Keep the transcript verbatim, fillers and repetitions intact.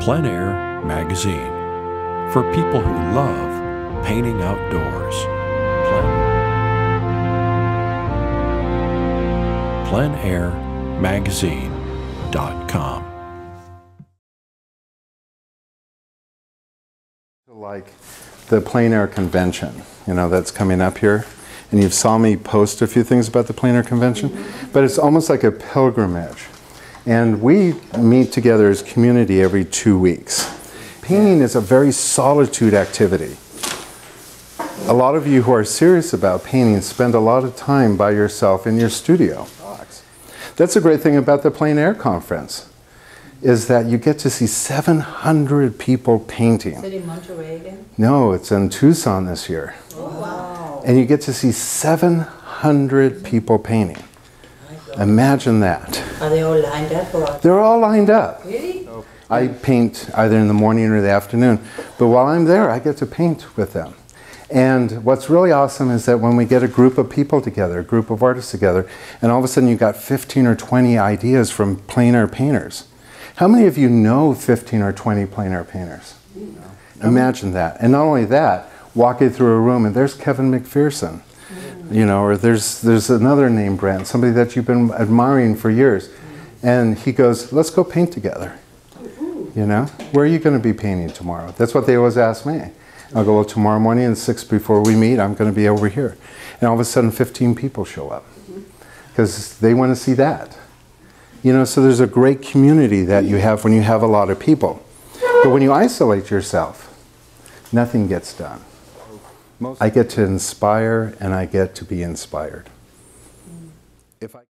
Plein Air Magazine, for people who love painting outdoors. Plein Air Magazine dot com. Like the Plein Air Convention, you know, that's coming up here. And you saw me post a few things about the Plein Air Convention, but it's almost like a pilgrimage. And we meet together as community every two weeks. Painting is a very solitude activity. A lot of you who are serious about painting spend a lot of time by yourself in your studio. That's a great thing about the Plein Air Conference, is that you get to see seven hundred people painting. Is it in Monterey again? No, it's in Tucson this year. Oh, wow. And you get to see seven hundred people painting. Imagine that. Are they all lined up? Or are They're all lined up. Really? I paint either in the morning or the afternoon. But while I'm there, I get to paint with them. And what's really awesome is that when we get a group of people together, a group of artists together, and all of a sudden you've got fifteen or twenty ideas from plein air painters. How many of you know fifteen or twenty plein air painters? No. Imagine that. And not only that, walking through a room and there's Kevin McPherson, mm. you know, or there's, there's another name brand, somebody that you've been admiring for years. Mm. And he goes, let's go paint together. Ooh. You know, where are you going to be painting tomorrow? That's what they always ask me. I'll go, well, tomorrow morning at six before we meet, I'm going to be over here. And all of a sudden, fifteen people show up because they want to see that. You know, so there's a great community that you have when you have a lot of people. But when you isolate yourself, nothing gets done. I get to inspire and I get to be inspired. If I